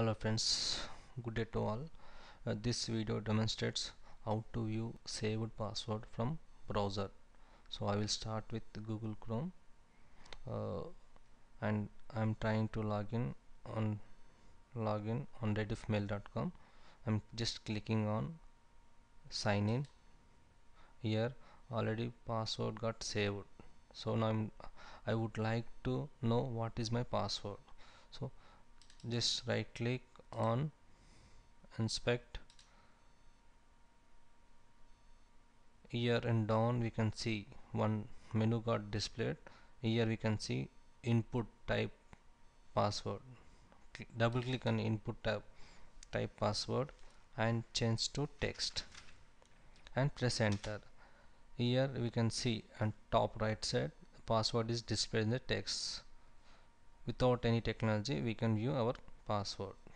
Hello friends, good day to all. This video demonstrates how to view saved password from browser. So I will start with Google Chrome and I'm trying to log in on rediffmail.com. I'm just clicking on sign in. Here already password got saved. So now I would like to know what is my password. So just right click on inspect. Here and down we can see one menu got displayed. Here we can see input type password. Double click on input type password and change to text and press enter. Here we can see on top right side password is displayed in the text. Without any technology we can view our password.